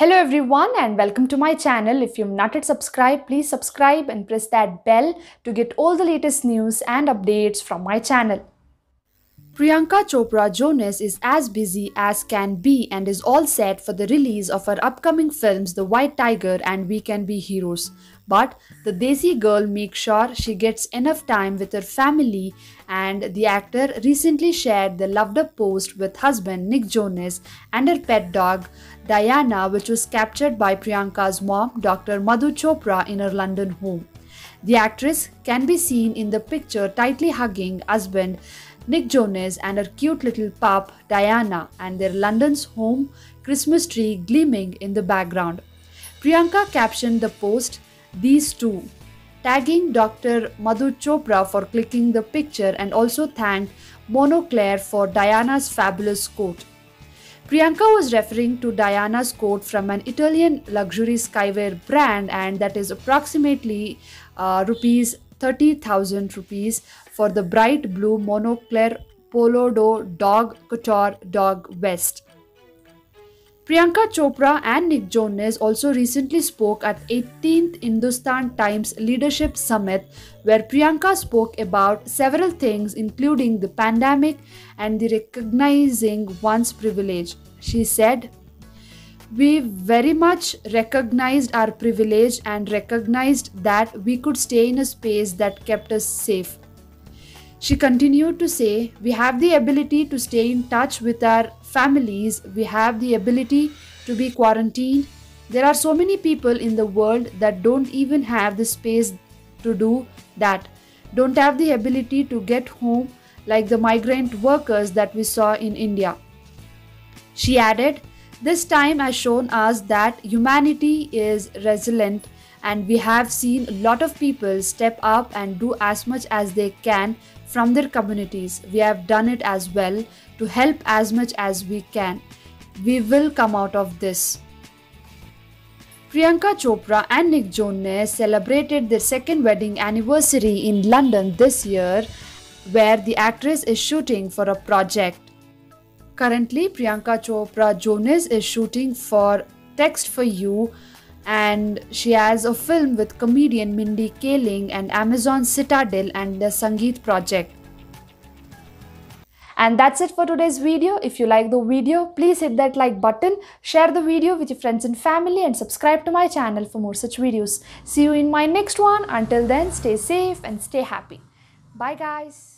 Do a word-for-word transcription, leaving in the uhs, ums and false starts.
Hello everyone and welcome to my channel. If you've not yet subscribed, please subscribe and press that bell to get all the latest news and updates from my channel. Priyanka Chopra Jonas is as busy as can be and is all set for the release of her upcoming films The White Tiger and We Can Be Heroes. But the Desi girl makes sure she gets enough time with her family, and the actor recently shared the loved-up post with husband Nick Jonas and her pet dog Diana, which was captured by Priyanka's mom Doctor Madhu Chopra in her London home. The actress can be seen in the picture tightly hugging husband Nick Jonas and her cute little pup Diana, and their London's home Christmas tree gleaming in the background. Priyanka captioned the post, "These two," tagging Doctor Madhu Chopra for clicking the picture, and also thanked Moncler for Diana's fabulous coat. Priyanka was referring to Diana's coat from an Italian luxury skyware brand, and that is approximately uh, rupees thirty thousand rupees for the bright blue Moncler Polo Do Dog Couture Dog Vest. Priyanka Chopra and Nick Jonas also recently spoke at eighteenth Hindustan Times Leadership Summit, where Priyanka spoke about several things including the pandemic and the recognizing one's privilege. She said, "We very much recognized our privilege and recognized that we could stay in a space that kept us safe." She continued to say, "We have the ability to stay in touch with our families. We have the ability to be quarantined. There are so many people in the world that don't even have the space to do that, don't have the ability to get home, like the migrant workers that we saw in India." She added, "This time has shown us that humanity is resilient, and we have seen a lot of people step up and do as much as they can from their communities. We have done it as well to help as much as we can. We will come out of this." Priyanka Chopra and Nick Jonas celebrated their second wedding anniversary in London this year, where the actress is shooting for a project. Currently, Priyanka Chopra Jonas is shooting for Text for You, and she has a film with comedian Mindy Kaling and Amazon Citadel and the Sangeet project. And that's it for today's video. If you like the video, please hit that like button, share the video with your friends and family, and subscribe to my channel for more such videos. See you in my next one. Until then, stay safe and stay happy. Bye guys.